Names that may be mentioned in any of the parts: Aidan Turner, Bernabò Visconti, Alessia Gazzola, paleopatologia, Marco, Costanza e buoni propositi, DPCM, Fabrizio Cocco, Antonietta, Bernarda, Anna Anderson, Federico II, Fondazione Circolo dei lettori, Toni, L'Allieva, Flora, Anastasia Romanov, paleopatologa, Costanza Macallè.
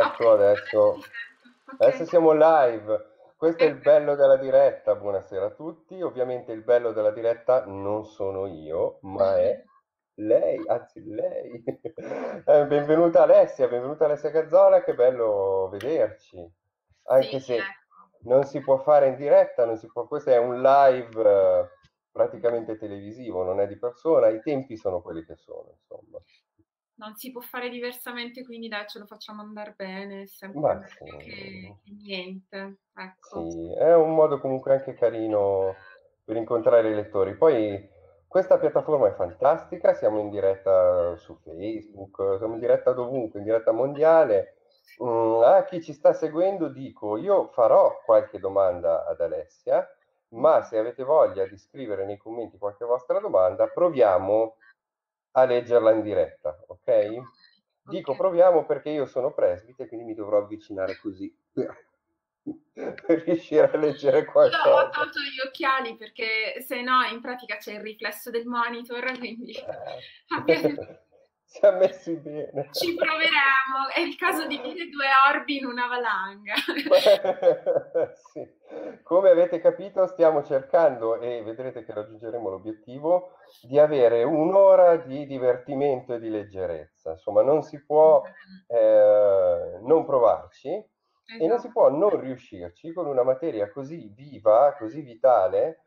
ecco, adesso siamo live. Questo è il bello della diretta. Buonasera a tutti. Ovviamente il bello della diretta non sono io, ma è lei, anzi lei. Benvenuta Alessia Gazzola, che bello vederci. Anche sì, se non si può fare in diretta, non si può, questo è un live praticamente televisivo, non è di persona, i tempi sono quelli che sono, insomma. Non si può fare diversamente, quindi dai, ce lo facciamo andare bene, sempre meglio che niente. Ecco. Sì, è un modo comunque anche carino per incontrare i lettori. Poi questa piattaforma è fantastica, siamo in diretta su Facebook, siamo in diretta dovunque, in diretta mondiale. A chi ci sta seguendo dico, io farò qualche domanda ad Alessia, ma se avete voglia di scrivere nei commenti qualche vostra domanda, proviamo a leggerla in diretta, ok? Dico proviamo perché io sono presbite, quindi mi dovrò avvicinare così per riuscire a leggere qualcosa. Io ho tolto gli occhiali perché sennò in pratica c'è il riflesso del monitor, quindi si è messi bene. Ci proveremo, è il caso di dire due orbi in una valanga. Sì. Come avete capito stiamo cercando, e vedrete che raggiungeremo l'obiettivo, di avere un'ora di divertimento e di leggerezza. Insomma, non si può non provarci, esatto, e non si può non riuscirci con una materia così viva, così vitale,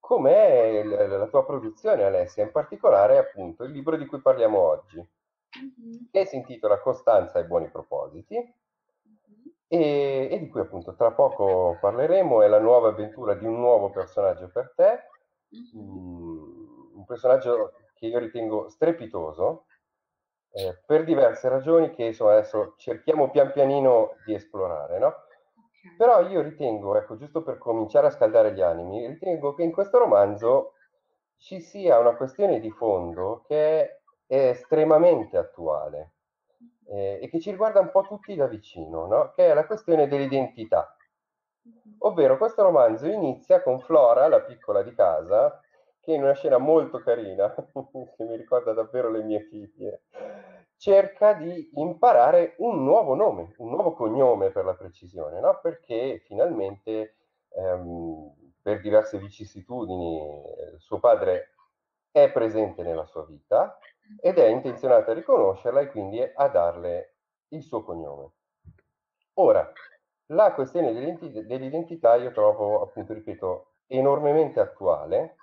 com'è la tua produzione, Alessia, in particolare appunto il libro di cui parliamo oggi, che si intitola Costanza e buoni propositi, e di cui appunto tra poco parleremo. È la nuova avventura di un nuovo personaggio per te, un personaggio che io ritengo strepitoso, per diverse ragioni che insomma, adesso cerchiamo pian pianino di esplorare, no? Però io ritengo, ecco, giusto per cominciare a scaldare gli animi, ritengo che in questo romanzo ci sia una questione di fondo che è estremamente attuale e che ci riguarda un po' tutti da vicino, no? Che è la questione dell'identità. Ovvero questo romanzo inizia con Flora, la piccola di casa, che in una scena molto carina, che mi ricorda davvero le mie figlie, cerca di imparare un nuovo nome, un nuovo cognome per la precisione, no? Perché finalmente per diverse vicissitudini suo padre è presente nella sua vita ed è intenzionato a riconoscerla e quindi a darle il suo cognome. Ora, la questione dell'identità io trovo, appunto, ripeto, enormemente attuale,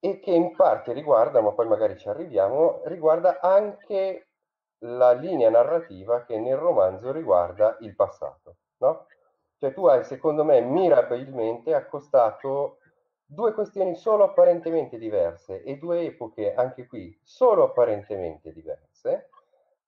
e che in parte riguarda, ma poi magari ci arriviamo, riguarda anche la linea narrativa che nel romanzo riguarda il passato, no? Cioè tu hai, secondo me, mirabilmente accostato due questioni solo apparentemente diverse e due epoche, anche qui, solo apparentemente diverse,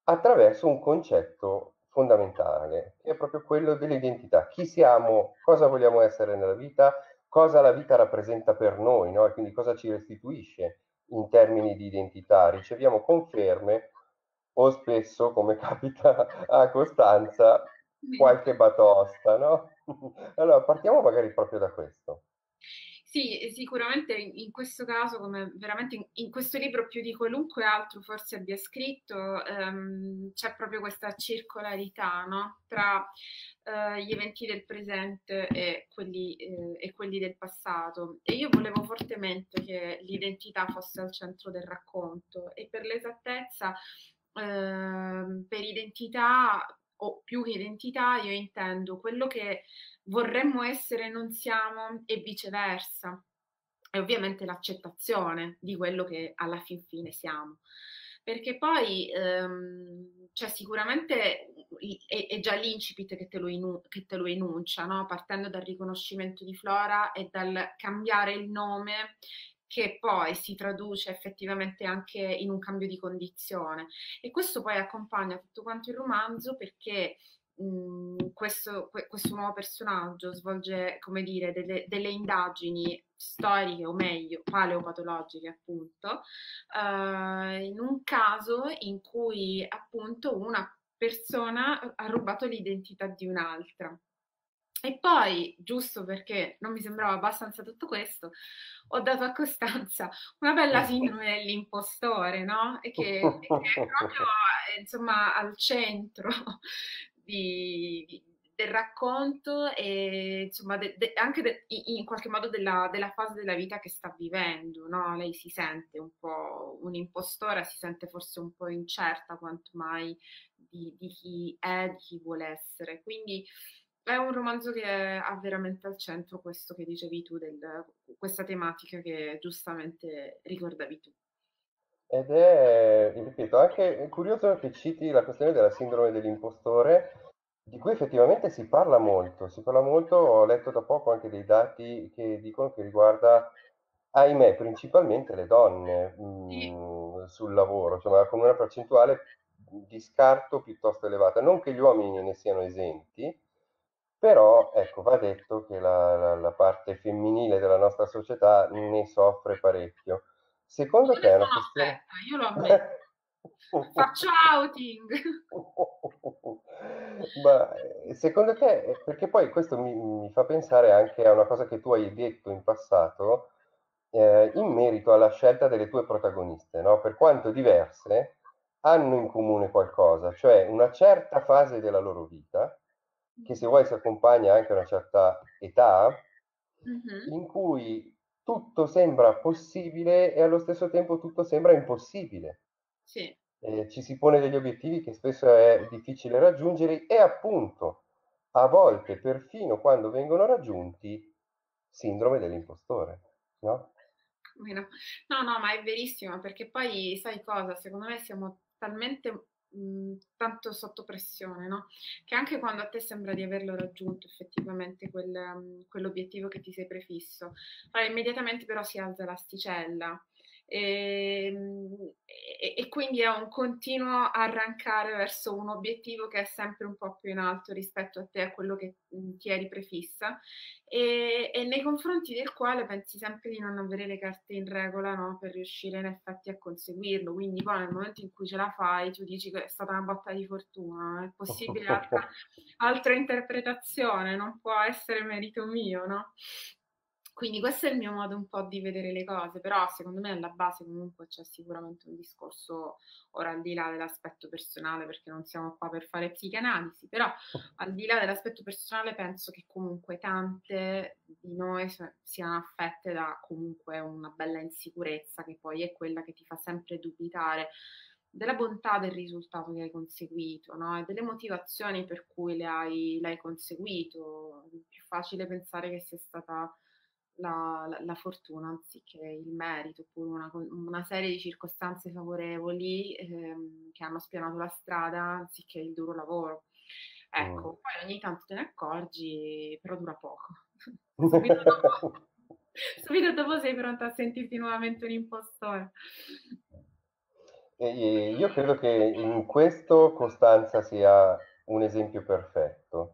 attraverso un concetto fondamentale, che è proprio quello dell'identità. Chi siamo, cosa vogliamo essere nella vita, cosa la vita rappresenta per noi, no? E quindi cosa ci restituisce in termini di identità. Riceviamo conferme o spesso, come capita a Costanza, qualche batosta, no? Allora, partiamo magari proprio da questo. Sì, sicuramente in questo caso, come veramente in questo libro più di qualunque altro forse abbia scritto, c'è proprio questa circolarità, no? Tra gli eventi del presente e quelli del passato. E io volevo fortemente che l'identità fosse al centro del racconto e per l'esattezza, per identità o più che identità io intendo quello che vorremmo essere e non siamo e viceversa, e ovviamente l'accettazione di quello che alla fin fine siamo, perché poi c'è sicuramente, è già l'incipit che te lo enuncia, no? Partendo dal riconoscimento di Flora e dal cambiare il nome, che poi si traduce effettivamente anche in un cambio di condizione, e questo poi accompagna tutto quanto il romanzo, perché questo nuovo personaggio svolge, come dire, delle indagini storiche, o meglio paleopatologiche, appunto, in un caso in cui appunto una persona ha rubato l'identità di un'altra. E poi, giusto perché non mi sembrava abbastanza tutto questo, ho dato a Costanza una bella sindrome dell'impostore, no? E che è proprio, insomma, al centro del racconto e, insomma, anche in qualche modo della fase della vita che sta vivendo, no? Lei si sente un po' un'impostora, si sente forse un po' incerta quanto mai di chi è, di chi vuole essere, quindi... È un romanzo che ha veramente al centro questo che dicevi tu, questa tematica che giustamente ricordavi tu. Ed è, ripeto, anche curioso che citi la questione della sindrome dell'impostore, di cui effettivamente si parla molto. Si parla molto, ho letto da poco anche dei dati che dicono che riguarda, ahimè, principalmente le donne sul lavoro, insomma, con una percentuale di scarto piuttosto elevata. Non che gli uomini ne siano esenti, però, ecco, va detto che la parte femminile della nostra società ne soffre parecchio. Secondo te è una questione... Io lo ammetto. Faccio outing! Ma secondo te, perché poi questo mi fa pensare anche a una cosa che tu hai detto in passato, in merito alla scelta delle tue protagoniste, no? Per quanto diverse, hanno in comune qualcosa, cioè una certa fase della loro vita, che se vuoi si accompagna anche a una certa età, in cui tutto sembra possibile e allo stesso tempo tutto sembra impossibile. Sì. Ci si pone degli obiettivi che spesso è difficile raggiungere e appunto, a volte, perfino quando vengono raggiunti, sindrome dell'impostore, no? No, ma è verissimo, perché poi, sai cosa, secondo me siamo talmente... tanto sotto pressione, no? Che anche quando a te sembra di averlo raggiunto effettivamente quell'obiettivo che ti sei prefisso, allora, immediatamente però si alza l'asticella e quindi è un continuo arrancare verso un obiettivo che è sempre un po' più in alto rispetto a te, a quello che ti eri prefissa e nei confronti del quale pensi sempre di non avere le carte in regola, no? Per riuscire in effetti a conseguirlo, quindi poi nel momento in cui ce la fai tu dici che è stata una botta di fortuna, è possibile altra interpretazione, non può essere merito mio, no? Quindi questo è il mio modo un po' di vedere le cose, però secondo me alla base comunque c'è sicuramente un discorso, ora al di là dell'aspetto personale, perché non siamo qua per fare psicanalisi, però al di là dell'aspetto personale penso che comunque tante di noi siano affette da comunque una bella insicurezza, che poi è quella che ti fa sempre dubitare della bontà del risultato che hai conseguito, no? E delle motivazioni per cui l'hai conseguito. È più facile pensare che sia stata... La fortuna anziché il merito, oppure una serie di circostanze favorevoli che hanno spianato la strada anziché il duro lavoro, ecco. Poi ogni tanto te ne accorgi, però dura poco. subito dopo sei pronta a sentirti nuovamente un impostore. Io credo che in questo Costanza sia un esempio perfetto.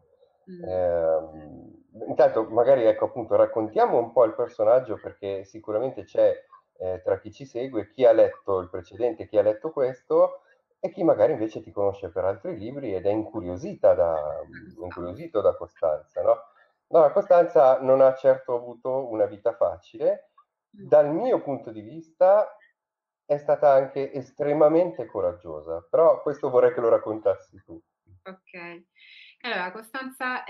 Intanto magari, ecco, appunto, raccontiamo un po' il personaggio, perché sicuramente c'è tra chi ci segue chi ha letto il precedente, chi ha letto questo e chi magari invece ti conosce per altri libri ed è incuriosito da Costanza, no? No, Costanza non ha certo avuto una vita facile. Dal mio punto di vista è stata anche estremamente coraggiosa, però questo vorrei che lo raccontassi tu. Ok. Allora, Costanza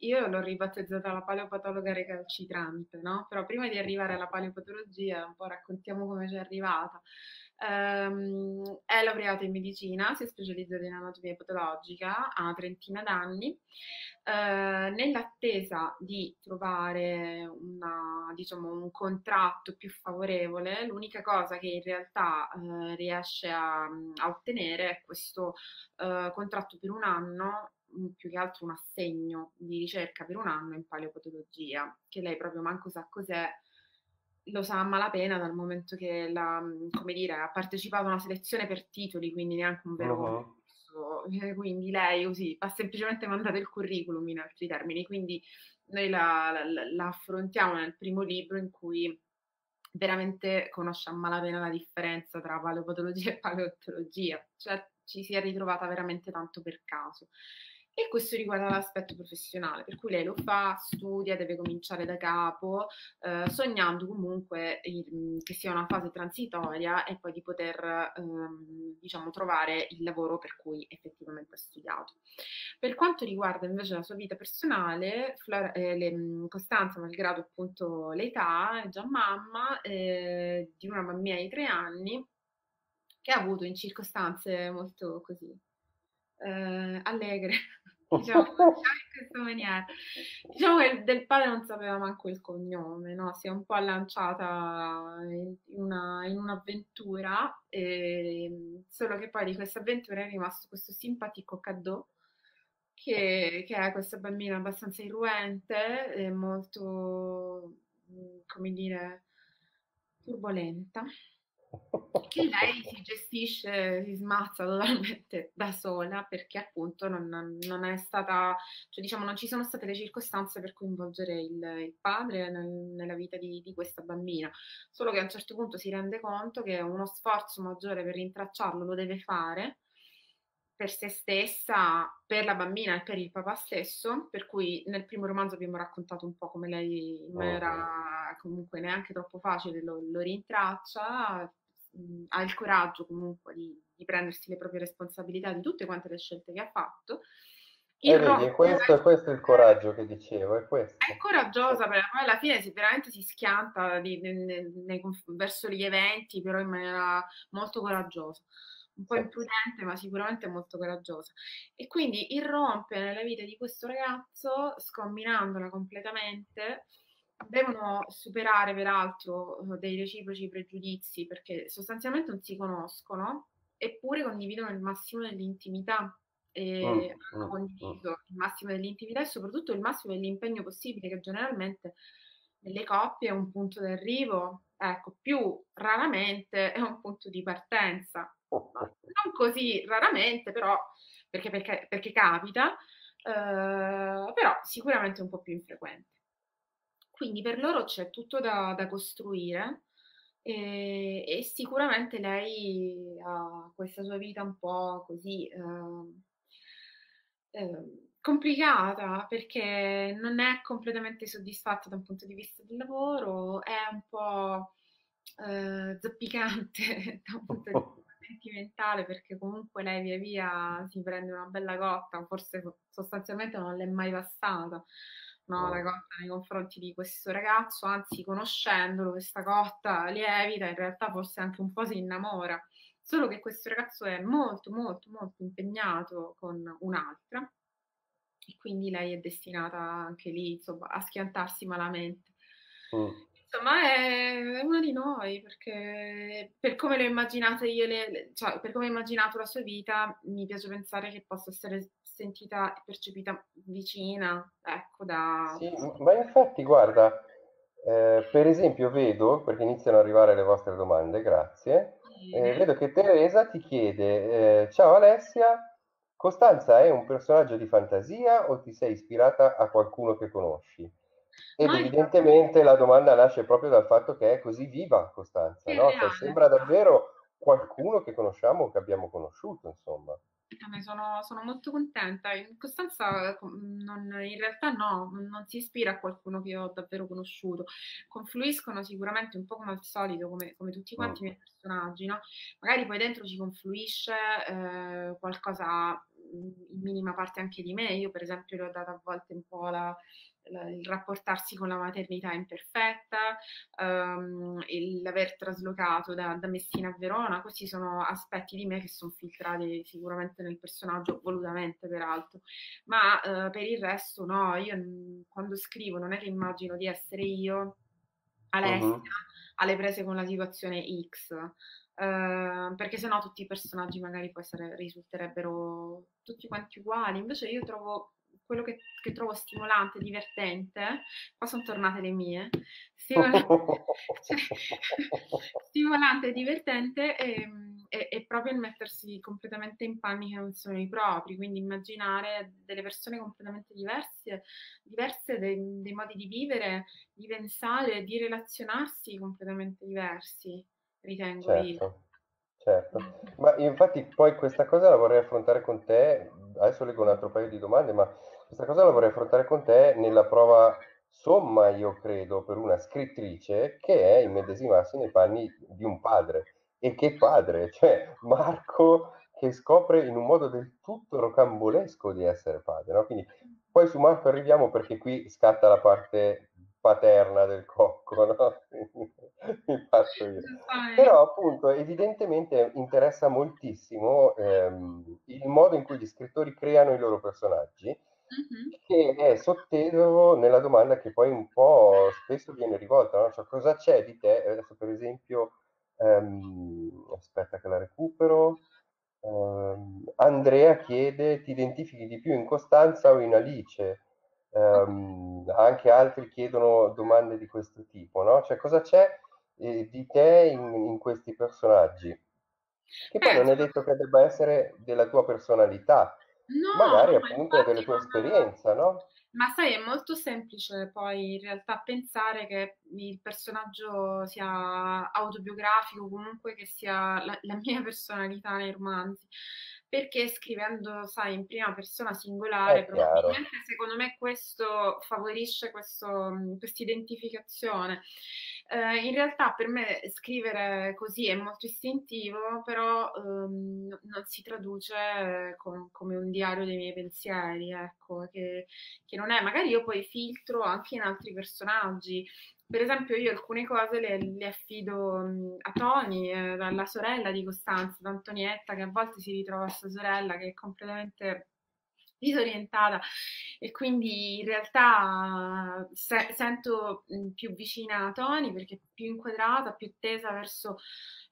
io l'ho ribattezzata la paleopatologa recalcitrante, no? Però prima di arrivare alla paleopatologia, un po' raccontiamo come ci è arrivata. È laureata in medicina, si è specializzata in anatomia patologica, ha una trentina d'anni. Nell'attesa di trovare un contratto più favorevole, l'unica cosa che in realtà riesce a ottenere è questo contratto per un anno, più che altro un assegno di ricerca per un anno in paleopatologia, che lei proprio manco sa cos'è, lo sa a malapena dal momento che ha partecipato a una selezione per titoli, quindi neanche un vero concorso. Quindi lei ha semplicemente mandato il curriculum, in altri termini, quindi noi la affrontiamo nel primo libro, in cui veramente conosce a malapena la differenza tra paleopatologia e paleontologia, cioè ci si è ritrovata veramente tanto per caso. e questo riguarda l'aspetto professionale, per cui lei lo fa, studia, deve cominciare da capo, sognando comunque che sia una fase transitoria e poi di poter diciamo trovare il lavoro per cui effettivamente ha studiato. Per quanto riguarda invece la sua vita personale, Costanza, malgrado appunto l'età, è già mamma di una bambina di 3 anni che ha avuto in circostanze molto così allegre, diciamo che del padre non sapeva manco il cognome, no? Si è un po' lanciata in un'avventura, solo che poi di questa avventura è rimasto questo simpatico cadeau che è questa bambina abbastanza irruente e molto, come dire, turbolenta, che lei si gestisce, si smazza totalmente da sola, perché appunto non è stata, cioè diciamo non ci sono state le circostanze per coinvolgere il padre nella vita di questa bambina, solo che a un certo punto si rende conto che uno sforzo maggiore per rintracciarlo lo deve fare per se stessa, per la bambina e per il papà stesso, per cui nel primo romanzo abbiamo raccontato un po' come lei, in maniera comunque neanche troppo facile, lo rintraccia, ha il coraggio comunque di prendersi le proprie responsabilità di tutte quante le scelte che ha fatto. Vedi, questo è il coraggio che dicevo, è questo. È coraggiosa, perché poi alla fine veramente si schianta verso gli eventi, però in maniera molto coraggiosa. Un po' imprudente, ma sicuramente molto coraggiosa, e quindi irrompe nella vita di questo ragazzo scombinandola completamente. Devono superare peraltro dei reciproci pregiudizi, perché sostanzialmente non si conoscono, eppure condividono il massimo dell'intimità, hanno condiviso il massimo dell'intimità e soprattutto il massimo dell'impegno possibile, che generalmente nelle coppie è un punto d'arrivo, ecco, più raramente è un punto di partenza. Non così raramente, però, perché capita, però sicuramente un po' più infrequente. Quindi per loro c'è tutto da costruire, e sicuramente lei ha questa sua vita un po' così complicata, perché non è completamente soddisfatta da un punto di vista del lavoro, è un po' zoppicante da un punto di vista sentimentale, perché comunque lei via via si prende una bella cotta, forse sostanzialmente non l'è mai passata, no? La cotta nei confronti di questo ragazzo, anzi, conoscendolo, questa cotta lievita, in realtà forse anche un po' si innamora, solo che questo ragazzo è molto molto molto impegnato con un'altra, e quindi lei è destinata anche lì, insomma, a schiantarsi malamente. Insomma, è una di noi, perché per come l'ho immaginata io, cioè per come ho immaginato la sua vita, mi piace pensare che possa essere sentita e percepita vicina, ecco, da... Sì, ma infatti, guarda, per esempio vedo, perché iniziano ad arrivare le vostre domande, grazie, vedo che Teresa ti chiede, ciao Alessia, Costanza è un personaggio di fantasia o ti sei ispirata a qualcuno che conosci? Ed evidentemente la domanda nasce proprio dal fatto che è così viva Costanza, no? Cioè, sembra davvero qualcuno che conosciamo o che abbiamo conosciuto, insomma. Sono molto contenta. Costanza in realtà non si ispira a qualcuno che ho davvero conosciuto. Confluiscono sicuramente un po' come al solito, come tutti quanti i miei personaggi, no? Magari poi dentro ci confluisce qualcosa in minima parte anche di me. Io per esempio le ho data a volte un po' il rapportarsi con la maternità imperfetta, l'aver traslocato da Messina a Verona. Questi sono aspetti di me che sono filtrati sicuramente nel personaggio, volutamente peraltro, ma per il resto no, io quando scrivo non è che immagino di essere io, Alessia, alle prese con la situazione X, perché sennò tutti i personaggi magari poi risulterebbero tutti quanti uguali. Invece io trovo... quello che trovo stimolante, divertente, qua sono tornate le mie, stimolante e divertente è proprio il mettersi completamente in panni che non sono i propri, quindi immaginare delle persone completamente diverse dei modi di vivere, di pensare, di relazionarsi completamente diversi, ritengo. Certo, certo. Ma infatti poi questa cosa la vorrei affrontare con te adesso leggo un altro paio di domande, ma questa cosa la vorrei affrontare con te nella prova somma, io credo, per una scrittrice che è immedesimarsi nei panni di un padre. E che padre, cioè Marco che scopre in un modo del tutto rocambolesco di essere padre, no? Quindi poi su Marco arriviamo, perché qui scatta la parte paterna del Cocco, no? Mi passo io. Però appunto evidentemente interessa moltissimo il modo in cui gli scrittori creano i loro personaggi, che è sotteso nella domanda che poi un po' spesso viene rivolta, no? Cioè, cosa c'è di te? Adesso per esempio, aspetta che la recupero, Andrea chiede: ti identifichi di più in Costanza o in Alice? Anche altri chiedono domande di questo tipo, no? Cioè, cosa c'è di te in questi personaggi? Che poi non è detto che debba essere della tua personalità, no, magari appunto della tua esperienza, no? Ma sai, è molto semplice poi in realtà pensare che il personaggio sia autobiografico, comunque che sia la mia personalità nei romanzi, perché scrivendo, sai, in prima persona singolare, probabilmente secondo me questo favorisce questa identificazione. In realtà per me scrivere così è molto istintivo, però non si traduce come un diario dei miei pensieri, ecco, che non è. Magari io poi filtro anche in altri personaggi. Per esempio io alcune cose le affido a Toni, la sorella di Costanza, da Antonietta, che a volte si ritrova a sua sorella che è completamente disorientata, e quindi in realtà sento più vicina a Toni perché è più inquadrata, più tesa verso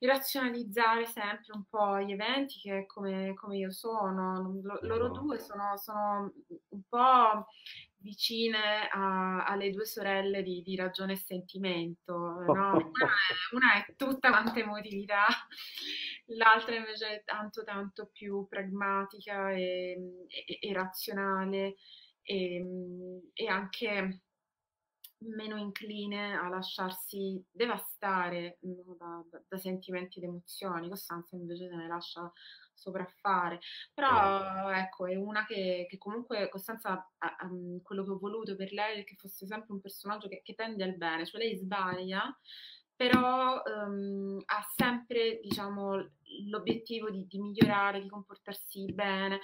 razionalizzare sempre un po' gli eventi, che è come io sono. Loro due sono un po' vicine alle due sorelle di ragione e sentimento, no? Una è tutta tanta emotività, l'altra invece è tanto tanto più pragmatica e razionale, e anche meno incline a lasciarsi devastare da sentimenti ed emozioni. Costanza invece se ne lascia sopraffare, però ecco, è una che comunque Costanza, quello che ho voluto per lei è che fosse sempre un personaggio che tende al bene, cioè lei sbaglia, però ha sempre, diciamo, l'obiettivo di migliorare, di comportarsi bene.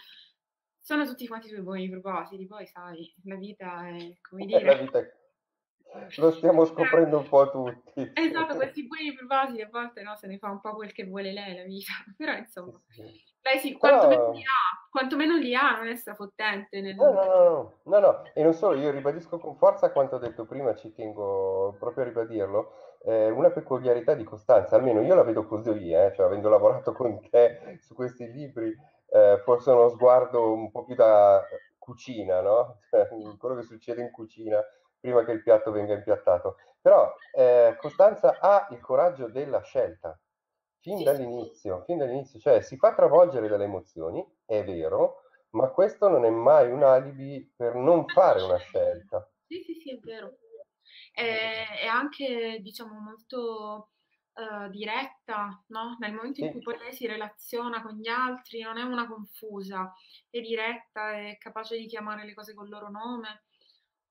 Sono tutti quanti i suoi buoni propositi, poi sai, la vita è, come dire... Lo stiamo scoprendo un po' tutti. Esatto, questi buoni propositi a volte, no, se ne fa un po' quel che vuole lei la vita, però insomma, lei sì, quantomeno li ha, non è strafottente. No, e non solo, io ribadisco con forza quanto ho detto prima, ci tengo proprio a ribadirlo. Una peculiarità di Costanza, almeno io la vedo così, cioè avendo lavorato con te su questi libri, forse uno sguardo un po' più da cucina, no? Quello che succede in cucina prima che il piatto venga impiattato. Però Costanza ha il coraggio della scelta, fin dall'inizio, cioè si fa travolgere dalle emozioni, è vero, ma questo non è mai un alibi per non fare una scelta. Sì, è vero. È anche, diciamo, molto diretta, no? Nel momento in cui poi lei si relaziona con gli altri, non è una confusa, è diretta, è capace di chiamare le cose col loro nome.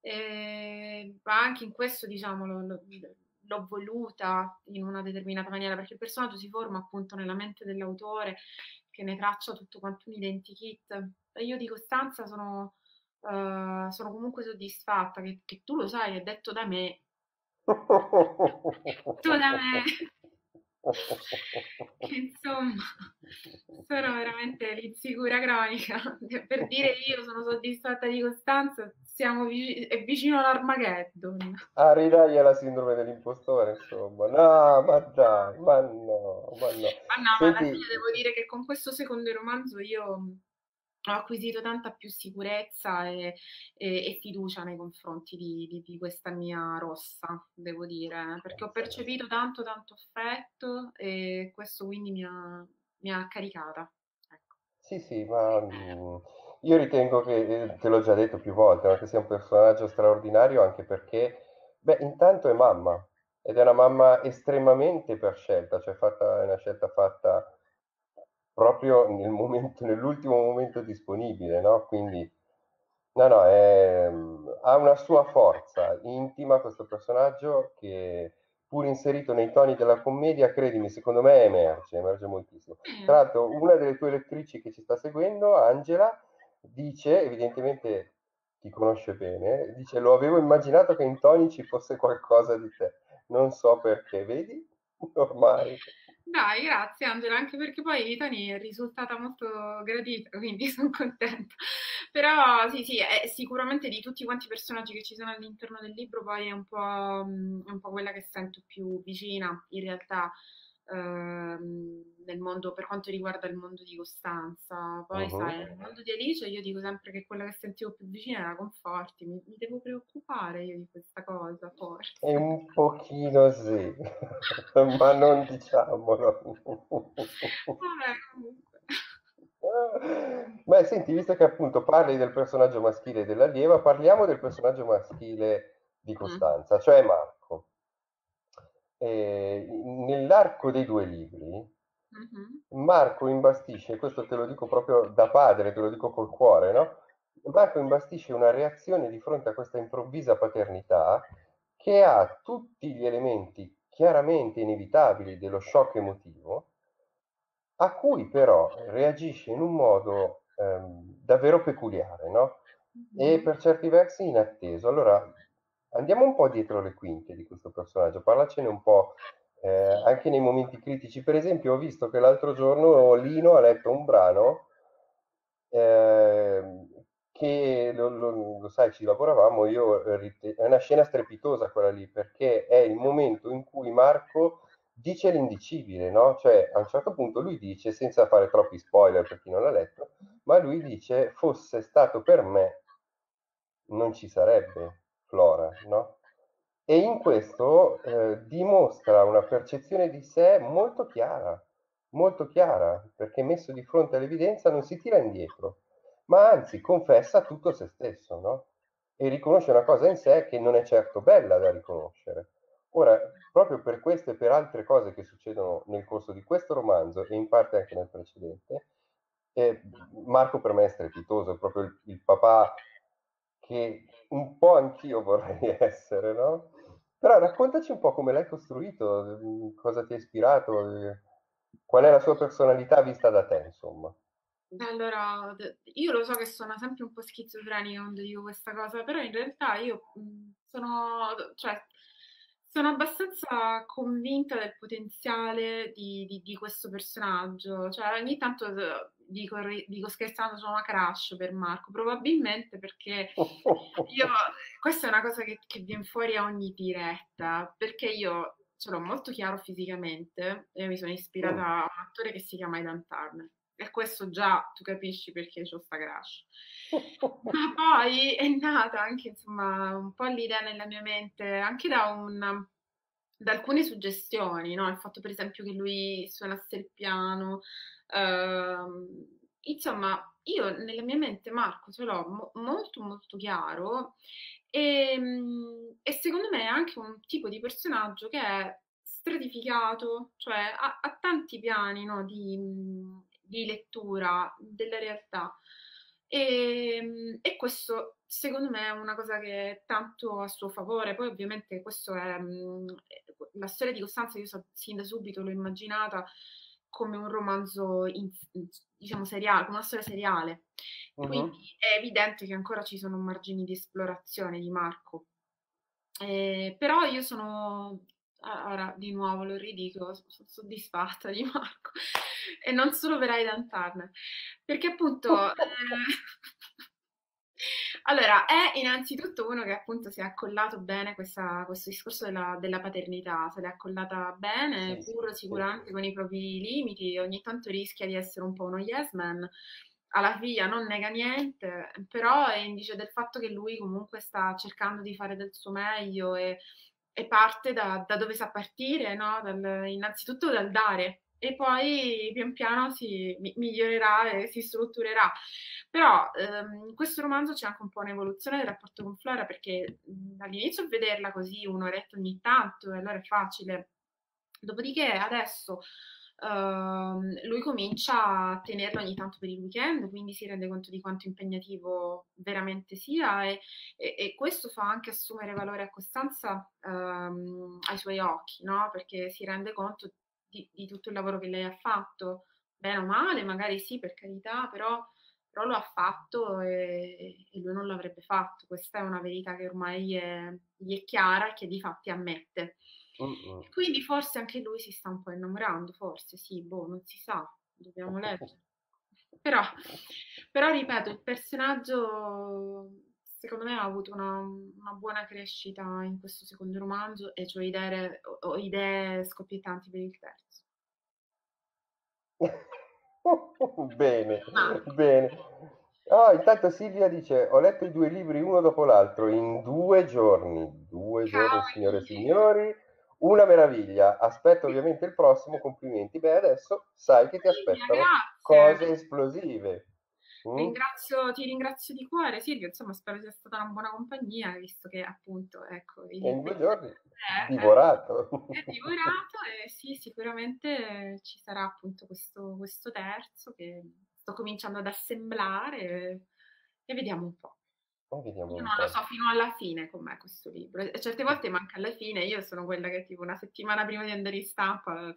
Ma anche in questo, diciamo, l'ho voluta in una determinata maniera, perché il personaggio si forma appunto nella mente dell'autore, che ne traccia tutto quanto un identikit. Io di Costanza sono comunque soddisfatta che tu lo sai, è detto da me. Che insomma sono veramente l'insicura cronica, per dire io sono soddisfatta di Costanza, siamo vicino all'Armageddon. Ah, ridaglia la sindrome dell'impostore, insomma. No, ma dai, ma no. Senti... ma alla fine devo dire che con questo secondo romanzo io ho acquisito tanta più sicurezza e fiducia nei confronti di questa mia rossa, devo dire, perché ho percepito tanto tanto affetto, e questo quindi mi ha caricata, ecco. Sì, ma io ritengo che, te l'ho già detto più volte, ma che sia un personaggio straordinario, anche perché, intanto è mamma, ed è una mamma estremamente per scelta, cioè è una scelta fatta proprio nel momento, nell'ultimo momento disponibile, no? Quindi no, ha una sua forza intima questo personaggio che, pur inserito nei toni della commedia, credimi, secondo me emerge moltissimo. Tra l'altro, una delle tue lettrici che ci sta seguendo, Angela, dice, evidentemente ti conosce bene, dice: lo avevo immaginato che in Toni ci fosse qualcosa di te, non so perché, vedi? Ormai. Dai, grazie Angela, anche perché poi Toni è risultata molto gradita, quindi sono contenta. Però sì, è sicuramente di tutti quanti i personaggi che ci sono all'interno del libro, poi è un po' quella che sento più vicina, in realtà, nel mondo, per quanto riguarda il mondo di Costanza. Poi sai, nel mondo di Alice io dico sempre che quella che sentivo più vicina era Conforti. Mi devo preoccupare io di questa cosa, forse è un pochino sì ma non diciamolo. Comunque beh, senti, visto che appunto parli del personaggio maschile dell'Allieva, parliamo del personaggio maschile di Costanza, cioè Marco. Nell'arco dei due libri Marco imbastisce, questo te lo dico proprio da padre, te lo dico col cuore, no? Marco imbastisce una reazione di fronte a questa improvvisa paternità che ha tutti gli elementi chiaramente inevitabili dello shock emotivo, a cui però reagisce in un modo davvero peculiare, no? E per certi versi inatteso. Allora andiamo un po' dietro le quinte di questo personaggio, parlacene un po' anche nei momenti critici. Per esempio, ho visto che l'altro giorno Lino ha letto un brano che, lo sai, ci lavoravamo, è una scena strepitosa quella lì, perché è il momento in cui Marco dice l'indicibile, no? Cioè, a un certo punto lui dice, senza fare troppi spoiler per chi non l'ha letto, ma lui dice: fosse stato per me non ci sarebbe Flora, no? E in questo dimostra una percezione di sé molto chiara, perché messo di fronte all'evidenza non si tira indietro, ma anzi confessa tutto se stesso, no? E riconosce una cosa in sé che non è certo bella da riconoscere. Ora, proprio per queste e per altre cose che succedono nel corso di questo romanzo e in parte anche nel precedente, Marco per me è strepitoso, è proprio il papà che un po' anch'io vorrei essere, no? Però raccontaci un po' come l'hai costruito, cosa ti ha ispirato, qual è la sua personalità vista da te, insomma. Allora, io lo so che sono sempre un po' schizofrenica quando dico questa cosa, però in realtà io sono abbastanza convinta del potenziale di questo personaggio. Cioè, ogni tanto dico scherzando, sono una crush per Marco, probabilmente perché io, questa è una cosa che viene fuori a ogni diretta, perché io ce l'ho molto chiaro fisicamente e mi sono ispirata a un attore che si chiama Aidan Turner. E questo già tu capisci perché c'ho sta crush. Ma poi è nata anche, insomma, un po' l'idea nella mia mente anche da alcune suggestioni, no? Il fatto, per esempio, che lui suonasse il piano, insomma, io nella mia mente Marco ce l'ho molto molto chiaro, e secondo me è anche un tipo di personaggio che è stratificato, cioè ha tanti piani, no? Di lettura della realtà, e questo secondo me è una cosa che è tanto a suo favore. Poi ovviamente questo è la storia di Costanza, io sin da subito l'ho immaginata come un romanzo diciamo seriale, come una storia seriale, quindi è evidente che ancora ci sono margini di esplorazione di Marco, però io sono, ora di nuovo lo ridico, sono soddisfatta di Marco. E non solo per Aidan Turner, perché appunto allora, è innanzitutto uno che appunto si è accollato bene questo discorso della paternità, se l'è accollata bene, sì, pur sicuramente con i propri limiti, ogni tanto rischia di essere un po' uno yes man, alla figlia non nega niente, però è indice del fatto che lui comunque sta cercando di fare del suo meglio e parte da dove sa partire, no? Innanzitutto dal dare. E poi pian piano si migliorerà e si strutturerà. Però in questo romanzo c'è anche un po' un'evoluzione del rapporto con Flora, perché all'inizio vederla così un'oretta ogni tanto, e allora è facile. Dopodiché adesso lui comincia a tenerlo ogni tanto per il weekend, quindi si rende conto di quanto impegnativo veramente sia, e questo fa anche assumere valore a Costanza ai suoi occhi, no? Perché si rende conto di tutto il lavoro che lei ha fatto, bene o male, magari sì, per carità, però lo ha fatto e lui non l'avrebbe fatto. Questa è una verità che ormai gli è chiara e che di fatti ammette. E quindi forse anche lui si sta un po' innamorando, forse sì, boh, non si sa, dobbiamo leggere. Però ripeto, il personaggio secondo me ha avuto una buona crescita in questo secondo romanzo, e cioè idee scoppiettanti per il terzo. Bene, bene. Oh, intanto Silvia dice: ho letto i due libri uno dopo l'altro in 2 giorni. 2 giorni, signore e signori, una meraviglia. Aspetto ovviamente il prossimo. Complimenti. Beh, adesso sai che ti aspettano cose esplosive. Ti ringrazio di cuore, Silvia. Insomma, spero sia stata una buona compagnia, visto che appunto, ecco, in 2 giorni divorato. È divorato e sì, sicuramente ci sarà appunto questo terzo che sto cominciando ad assemblare e vediamo un po'. Io non lo so fino alla fine com'è questo libro, e certe volte manca alla fine. Io sono quella che tipo una settimana prima di andare in stampa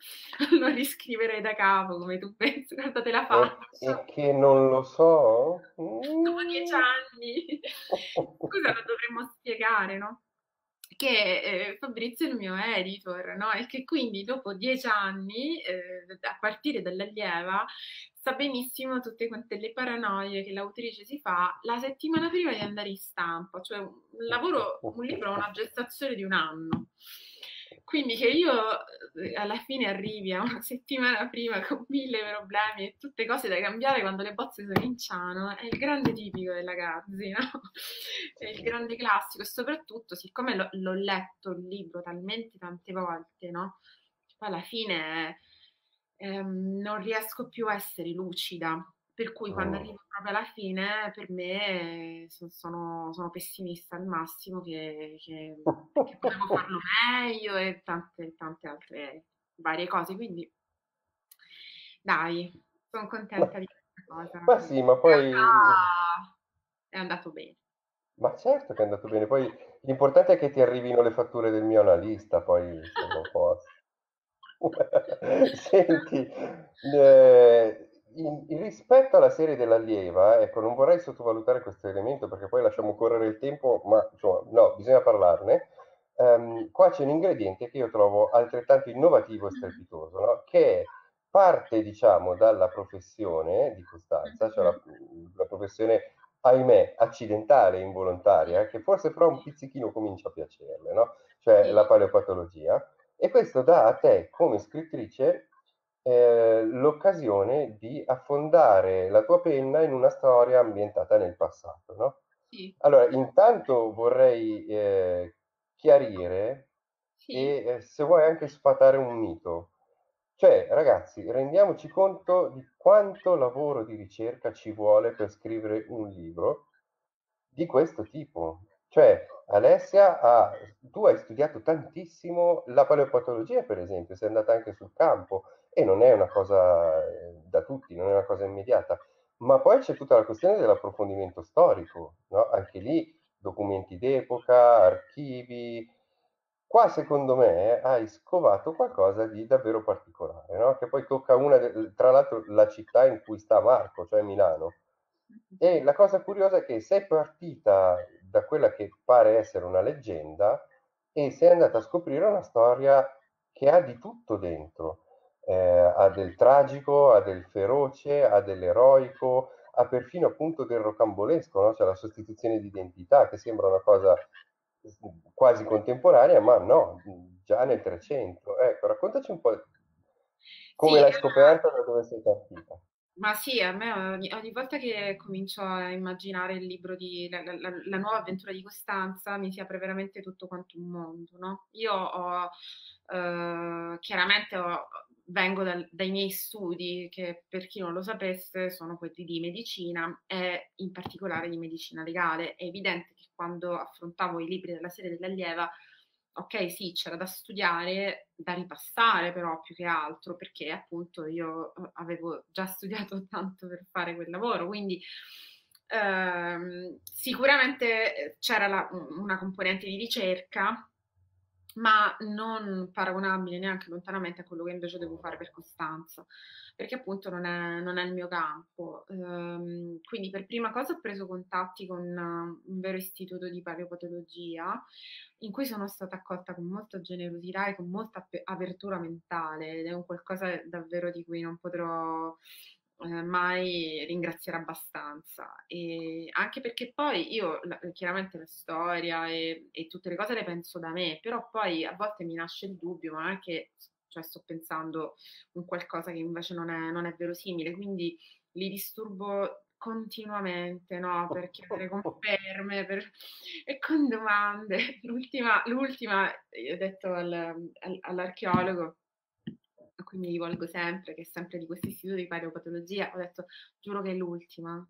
lo riscriverei da capo, come tu pensi, guardate la faccia. E che non lo so? Dopo 10 anni. Scusa, lo dovremmo spiegare, no? Che Fabrizio è il mio editor, no? E che quindi dopo 10 anni, a partire dall'Allieva, sa benissimo tutte quante le paranoie che l'autrice si fa la settimana prima di andare in stampa, cioè un libro ha una gestazione di 1 anno, quindi che io alla fine arrivi a una settimana prima con 1000 problemi e tutte cose da cambiare quando le bozze sono in ciano, è il grande tipico della Gazzi, no? È il grande classico, e soprattutto siccome l'ho letto il libro talmente tante volte, no? Poi alla fine non riesco più a essere lucida, per cui quando arrivo proprio alla fine, per me sono pessimista al massimo, che potevo farlo meglio, e tante altre varie cose, quindi dai, sono contenta di questa cosa. Ma sì, ma poi è andato bene. Ma certo che è andato bene, poi l'importante è che ti arrivino le fatture del mio analista, poi sono un po'... Senti, rispetto alla serie dell'Allieva, ecco, non vorrei sottovalutare questo elemento, perché poi lasciamo correre il tempo, ma insomma, no, bisogna parlarne. Qua c'è un ingrediente che io trovo altrettanto innovativo e strepitoso, no? Che parte, diciamo, dalla professione di Costanza, cioè la professione, ahimè, accidentale e involontaria, che forse però un pizzichino comincia a piacerle, no? Cioè la paleopatologia. E questo dà a te, come scrittrice, l'occasione di affondare la tua penna in una storia ambientata nel passato, no? Sì. Allora, intanto vorrei chiarire, sì, e se vuoi anche sfatare un mito. Cioè, ragazzi, rendiamoci conto di quanto lavoro di ricerca ci vuole per scrivere un libro di questo tipo. Cioè, Alessia, tu hai studiato tantissimo la paleopatologia, per esempio, sei andata anche sul campo, e non è una cosa da tutti, non è una cosa immediata. Ma poi c'è tutta la questione dell'approfondimento storico, no? Anche lì, documenti d'epoca, archivi. Qua, secondo me, hai scovato qualcosa di davvero particolare, no? Che poi tocca tra l'altro, la città in cui sta Marco, cioè Milano. E la cosa curiosa è che sei partita da quella che pare essere una leggenda e sei andata a scoprire una storia che ha di tutto dentro, ha del tragico, ha del feroce, ha dell'eroico, ha perfino appunto del rocambolesco, no? Cioè la sostituzione di identità, che sembra una cosa quasi contemporanea, ma no, già nel 300. Ecco, raccontaci un po' come l'hai scoperta, da dove sei partita. Ma sì, a me ogni volta che comincio a immaginare il libro la nuova avventura di Costanza, mi si apre veramente tutto quanto un mondo, no? Io vengo dai miei studi, che per chi non lo sapesse sono quelli di medicina, e in particolare di medicina legale. È evidente che quando affrontavo i libri della serie dell'Allieva ok, sì, c'era da studiare, da ripassare però più che altro, perché appunto io avevo già studiato tanto per fare quel lavoro, quindi sicuramente c'era una componente di ricerca, ma non paragonabile neanche lontanamente a quello che invece devo fare per Costanza, perché appunto non è il mio campo. Quindi per prima cosa ho preso contatti con un vero istituto di paleopatologia, in cui sono stata accolta con molta generosità e con molta apertura mentale, ed è un qualcosa davvero di cui non potrò mai ringraziare abbastanza, e anche perché poi io chiaramente la storia e tutte le cose le penso da me, però poi a volte mi nasce il dubbio, ma anche, cioè, sto pensando un qualcosa che invece non è verosimile, quindi li disturbo continuamente, no? Per chiedere conferme, e con domande. L'ultima ho detto all'archeologo, a cui mi rivolgo sempre, che è sempre di questo istituto di paleopatologia, ho detto, giuro che è l'ultima,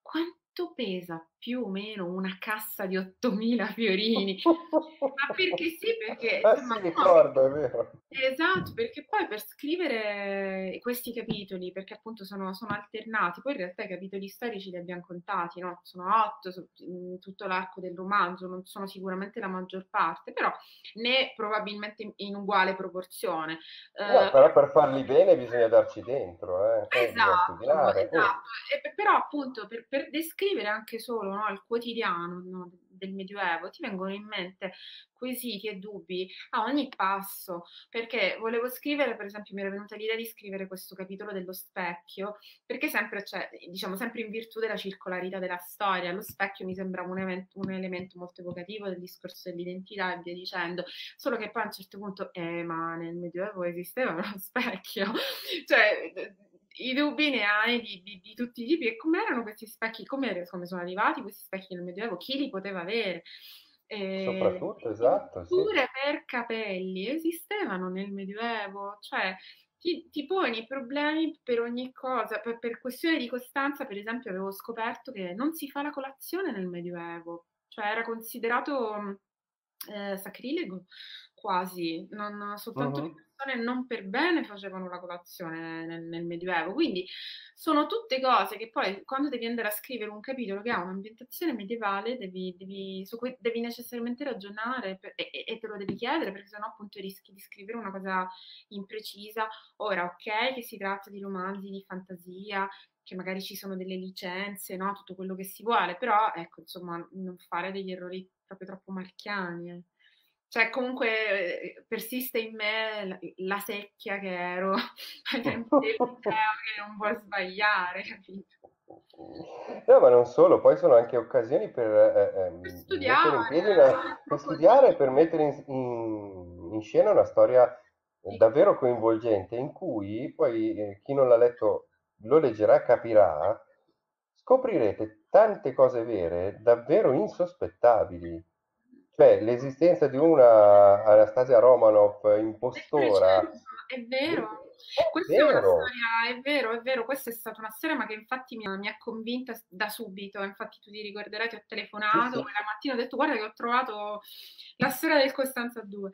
quanto pesa più o meno una cassa di 8.000 fiorini? Ma perché sì, perché... insomma, sì, ricordo, no, è vero. Esatto, perché poi per scrivere questi capitoli, perché appunto sono alternati, poi in realtà i capitoli storici li abbiamo contati, no? Sono 8 in tutto l'arco del romanzo, non sono sicuramente la maggior parte, però né probabilmente in uguale proporzione. No, però per farli bene bisogna darci dentro. Esatto. Però appunto per descrivere anche solo, no, il quotidiano, no, del Medioevo, ti vengono in mente quesiti e dubbi a ogni passo, perché volevo scrivere, per esempio, mi era venuta l'idea di scrivere questo capitolo dello specchio, perché sempre, cioè, diciamo, sempre in virtù della circolarità della storia, lo specchio mi sembrava un elemento molto evocativo del discorso dell'identità e via dicendo, solo che poi a un certo punto, ma nel Medioevo esisteva uno specchio, cioè... I dubbi ne hai di tutti i tipi, e come erano questi specchi, come sono arrivati questi specchi nel Medioevo, chi li poteva avere? Soprattutto, esatto. Oppure sì, per capelli esistevano nel Medioevo, cioè ti poni problemi per ogni cosa. Per questione di costanza, per esempio, avevo scoperto che non si fa la colazione nel Medioevo, cioè era considerato sacrilego quasi, non soltanto... Uh-huh. Non per bene facevano la colazione nel Medioevo, quindi sono tutte cose che poi, quando devi andare a scrivere un capitolo che ha un'ambientazione medievale, su cui devi necessariamente ragionare e te lo devi chiedere, perché sennò appunto rischi di scrivere una cosa imprecisa. Ora, ok, che si tratta di romanzi di fantasia, che magari ci sono delle licenze, no? Tutto quello che si vuole, però ecco, insomma, non fare degli errori proprio troppo marchiani. Cioè, comunque persiste in me la secchia che ero ai tempi del liceo, che non vuol sbagliare, capito? No, ma non solo, poi sono anche occasioni per studiare, per mettere in scena una storia davvero coinvolgente, in cui poi chi non l'ha letto lo leggerà, capirà, scoprirete tante cose vere, davvero insospettabili. Cioè, l'esistenza di una Anastasia Romanov impostora. È vero. Questa è una storia, è vero, questa è stata una storia, ma che infatti mi ha convinta da subito. Infatti tu ti ricorderai, ti ho telefonato, sì, sì, quella mattina ho detto, guarda che ho trovato la storia del Costanza 2,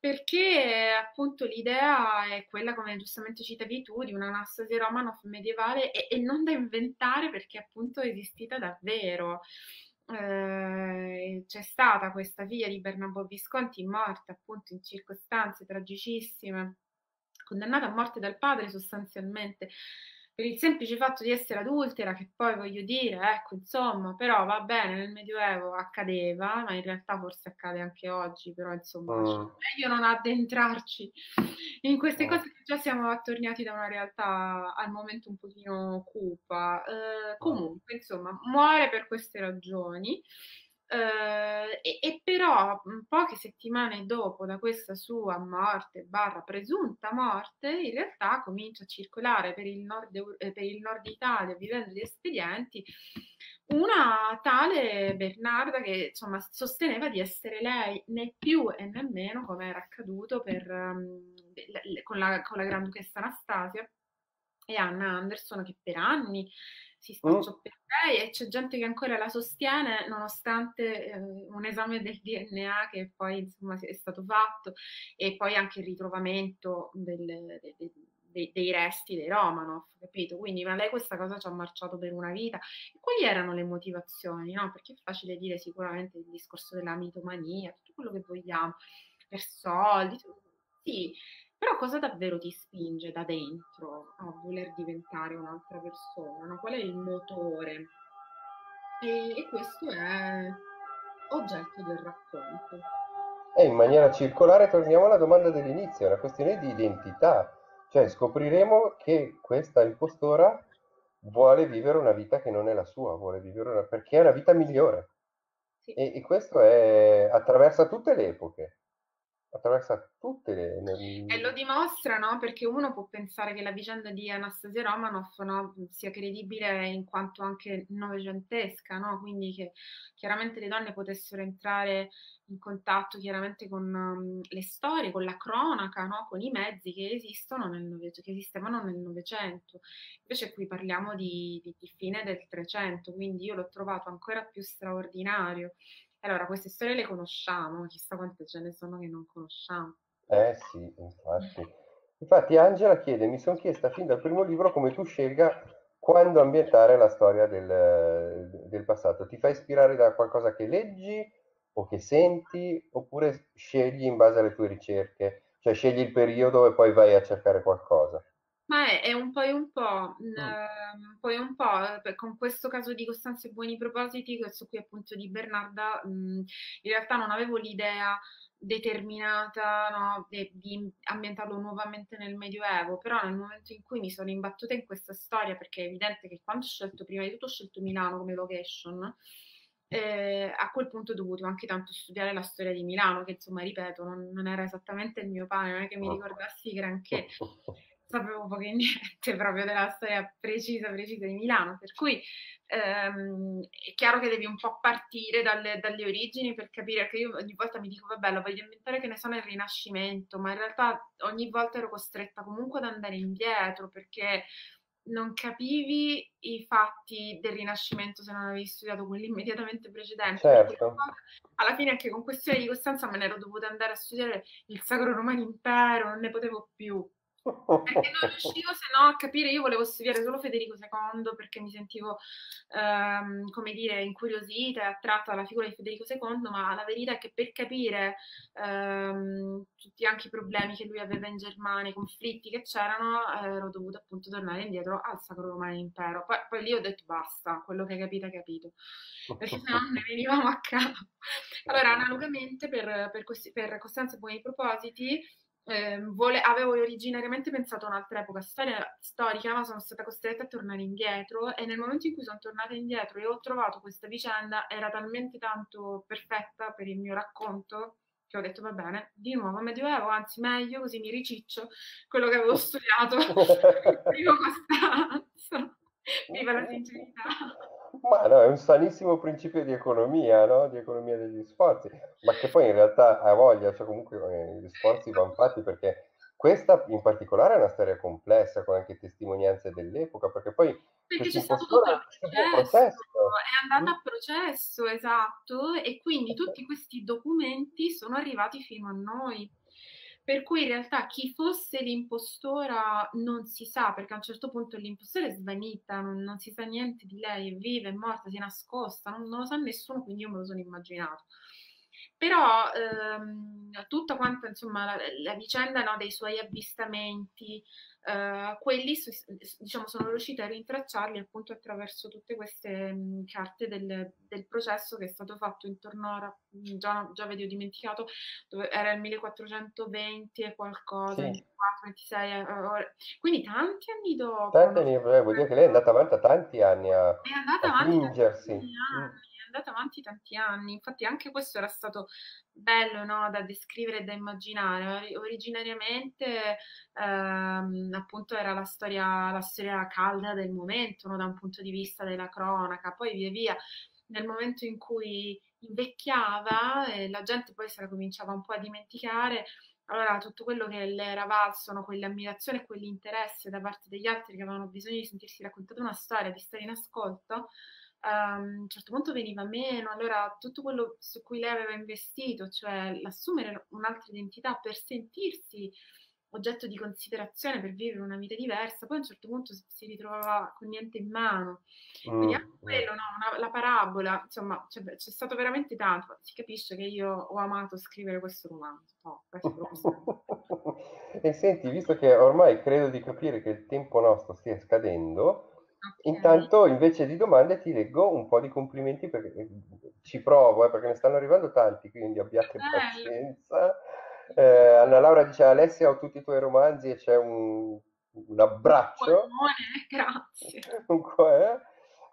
perché appunto l'idea è quella, come giustamente citavi tu, di una Anastasia Romanov medievale e non da inventare, perché appunto è esistita davvero. C'è stata questa figlia di Bernabò Visconti, morta appunto in circostanze tragicissime, condannata a morte dal padre sostanzialmente per il semplice fatto di essere adultera, che poi, voglio dire, ecco, insomma, però va bene, nel Medioevo accadeva, ma in realtà forse accade anche oggi, però insomma, meglio non addentrarci in queste cose, che già siamo attorniati da una realtà al momento un pochino cupa. Comunque, insomma, muore per queste ragioni. E però poche settimane dopo da questa sua morte / presunta morte, in realtà comincia a circolare per il nord Italia, vivendo di espedienti, una tale Bernarda che, insomma, sosteneva di essere lei, né più e né meno, come era accaduto con la Granduchessa Anastasia e Anna Anderson, che per anni si spacciò per lei, e c'è gente che ancora la sostiene nonostante un esame del DNA che poi insomma è stato fatto, e poi anche il ritrovamento dei resti dei Romanov, capito? Quindi, ma lei questa cosa ci ha marciato per una vita. E quali erano le motivazioni, no? Perché è facile dire sicuramente il discorso della mitomania, tutto quello che vogliamo, per soldi, sì, però cosa davvero ti spinge da dentro a voler diventare un'altra persona, no? Qual è il motore? E questo è oggetto del racconto. E in maniera circolare torniamo alla domanda dell'inizio, è una questione di identità. Cioè scopriremo che questa impostora vuole vivere una vita che non è la sua, vuole vivere una, perché è una vita migliore. Sì. E questo è, attraversa tutte le epoche, attraversa tutte le... E lo dimostra, no? Perché uno può pensare che la vicenda di Anastasia Romanov, no, sia credibile in quanto anche novecentesca, no? Quindi che chiaramente le donne potessero entrare in contatto chiaramente con le storie, con la cronaca, no? Con i mezzi che esistono che esistevano nel Novecento. Invece qui parliamo di fine del Trecento, quindi io l'ho trovato ancora più straordinario. Allora, queste storie le conosciamo, chissà quante ce ne sono che non conosciamo. Eh sì, infatti. Infatti Angela chiede, mi sono chiesta fin dal primo libro come tu scelga quando ambientare la storia del passato. Ti fai ispirare da qualcosa che leggi o che senti, oppure scegli in base alle tue ricerche? Cioè scegli il periodo e poi vai a cercare qualcosa? Ma è un po' e un po', con questo caso di Costanza e buoni propositi, questo qui appunto di Bernarda, in realtà non avevo l'idea determinata, no, di ambientarlo nuovamente nel Medioevo, però nel momento in cui mi sono imbattuta in questa storia, perché è evidente che quando ho scelto, prima di tutto ho scelto Milano come location, a quel punto ho dovuto anche tanto studiare la storia di Milano, che insomma, ripeto, non era esattamente il mio pane, non è che mi ricordassi granché. Sapevo poco e niente proprio della storia precisa di Milano, per cui è chiaro che devi un po' partire dalle origini per capire, che io ogni volta mi dico vabbè, la voglio inventare, che ne so, nel Rinascimento, ma in realtà ogni volta ero costretta comunque ad andare indietro, perché non capivi i fatti del Rinascimento se non avevi studiato quelli immediatamente precedenti. Certo. Alla fine anche con questione di Costanza me ne ero dovuta andare a studiare il Sacro Romano Impero, non ne potevo più. Perché non riuscivo se no a capire, io volevo studiare solo Federico II perché mi sentivo, come dire, incuriosita e attratta dalla figura di Federico II, ma la verità è che per capire tutti anche i problemi che lui aveva in Germania, i conflitti che c'erano, ero dovuta appunto tornare indietro al Sacro Romano Impero. Poi lì ho detto basta, quello che capite, capito, perché se no non ne venivamo a capo. Allora, analogamente per Costanza e buoni propositi, avevo originariamente pensato a un'altra epoca storica, ma sono stata costretta a tornare indietro, e nel momento in cui sono tornata indietro e ho trovato questa vicenda, era talmente tanto perfetta per il mio racconto che ho detto va bene, di nuovo Medioevo, anzi meglio, così mi riciccio quello che avevo studiato prima. Costanza, viva la sincerità. Ma no, è un sanissimo principio di economia, no? Di economia degli sforzi, ma che poi in realtà ha voglia, cioè comunque gli sforzi vanno fatti, perché questa in particolare è una storia complessa, con anche testimonianze dell'epoca, perché poi c'è stato tutto il processo, è andata a processo, esatto, e quindi tutti questi documenti sono arrivati fino a noi. Per cui in realtà chi fosse l'impostora non si sa, perché a un certo punto l'impostora è svanita, non si sa niente di lei, è viva, è morta, si è nascosta, non lo sa nessuno, quindi io me lo sono immaginato. Però tutta quanta insomma la vicenda, no, dei suoi avvistamenti, quelli diciamo sono riuscita a rintracciarli appunto attraverso tutte queste carte del processo che è stato fatto intorno a, già vedi, ho dimenticato, dove era il 1420 e qualcosa, sì. 24, 26 ore. Quindi tanti anni dopo. Tanti anni, vuol dire che lei è andata avanti tanti anni a fingersi. Andata avanti tanti anni, infatti anche questo era stato bello, no, da descrivere e da immaginare. Originariamente appunto era la storia calda del momento, no, da un punto di vista della cronaca, poi via via nel momento in cui invecchiava, la gente poi se la cominciava un po' a dimenticare, Allora, tutto quello che le era valso, quell'ammirazione e quell'interesse da parte degli altri che avevano bisogno di sentirsi raccontata una storia, di stare in ascolto, a un certo punto veniva meno. Allora, tutto quello su cui lei aveva investito, cioè l'assumere un'altra identità per sentirsi oggetto di considerazione, per vivere una vita diversa, poi a un certo punto si ritrovava con niente in mano. Quindi anche quello, la parabola, insomma, c'è stato veramente tanto. Si capisce che io ho amato scrivere questo romanzo. No, E senti, visto che ormai credo di capire che il tempo nostro stia scadendo, okay, intanto invece di domande ti leggo un po' di complimenti, perché ci provo, perché ne stanno arrivando tanti, quindi abbiate pazienza. Anna Laura dice: Alessia, ho tutti i tuoi romanzi, e c'è un abbraccio. Grazie.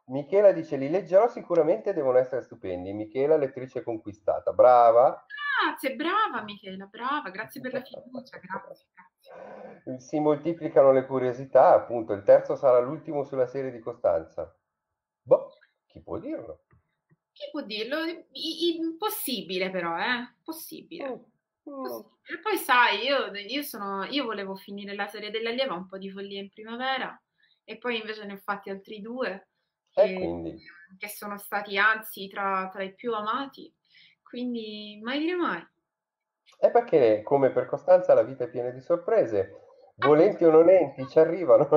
Michela dice: li leggerò sicuramente, devono essere stupendi. Michela, lettrice conquistata, brava. Grazie, brava Michela, brava, grazie per la fiducia, grazie. Si moltiplicano le curiosità, appunto, il terzo sarà l'ultimo sulla serie di Costanza. Boh, chi può dirlo? Chi può dirlo? Impossibile però, possibile. E poi sai, io volevo finire la serie dell'Allieva, un po' di follia in primavera, e poi invece ne ho fatti altri due che sono stati anzi tra i più amati, quindi mai dire mai. È perché, come per Costanza, la vita è piena di sorprese, volenti o nolenti ci arrivano.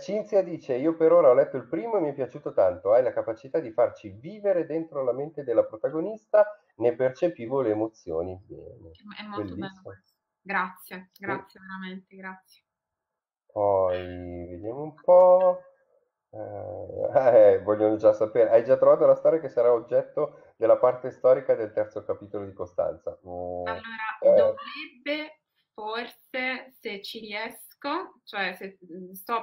Cinzia dice: io per ora ho letto il primo e mi è piaciuto tanto, hai la capacità di farci vivere dentro la mente della protagonista, ne percepivo le emozioni. Bene, è molto bellissimo. Bello, grazie, grazie veramente, grazie. Poi vediamo un po', vogliono già sapere, hai già trovato la storia che sarà oggetto della parte storica del terzo capitolo di Costanza? Dovrebbe, forse, se ci riesco, cioè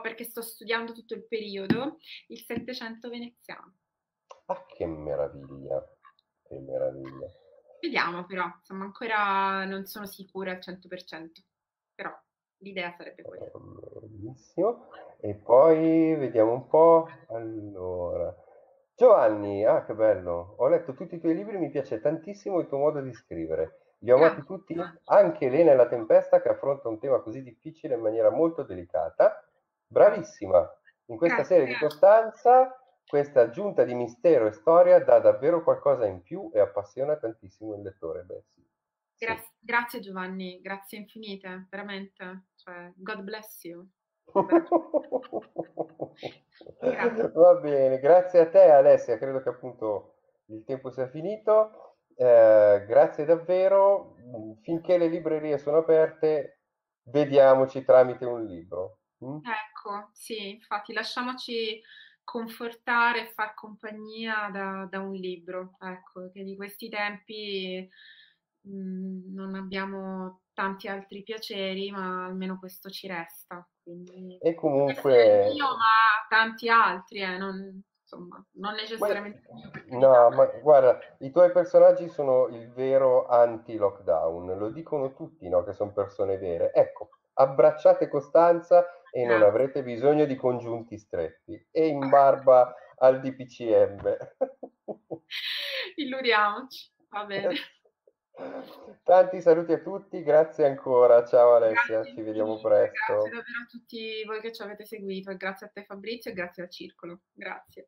perché sto studiando tutto il periodo, il Settecento veneziano. Ah, che meraviglia, che meraviglia. Vediamo però, insomma, ancora non sono sicura al 100%, però l'idea sarebbe quella. Benissimo. E poi vediamo un po', allora, Giovanni, ah che bello, ho letto tutti i tuoi libri, mi piace tantissimo il tuo modo di scrivere. Li ho amati tutti, anche Elena e la tempesta, che affronta un tema così difficile in maniera molto delicata. Bravissima! In questa serie di Costanza, questa aggiunta di mistero e storia dà davvero qualcosa in più e appassiona tantissimo il lettore. Beh, sì. Grazie Giovanni, grazie infinite, veramente. Cioè, God bless you. Va bene, grazie a te Alessia, credo che appunto il tempo sia finito. Grazie davvero, finché le librerie sono aperte vediamoci tramite un libro. Ecco, sì, infatti lasciamoci confortare e far compagnia da un libro, ecco, che di questi tempi non abbiamo tanti altri piaceri, ma almeno questo ci resta, quindi... E comunque io, ma tanti altri, insomma, non necessariamente. No, ma guarda, i tuoi personaggi sono il vero anti-lockdown, lo dicono tutti, no? Che sono persone vere. Ecco, abbracciate Costanza e non avrete bisogno di congiunti stretti. E in barba al DPCM. Illudiamoci, va bene. Tanti saluti a tutti, grazie ancora, ciao Alessia, grazie, ci vediamo presto. Grazie davvero a tutti voi che ci avete seguito, e grazie a te Fabrizio e grazie al Circolo, grazie.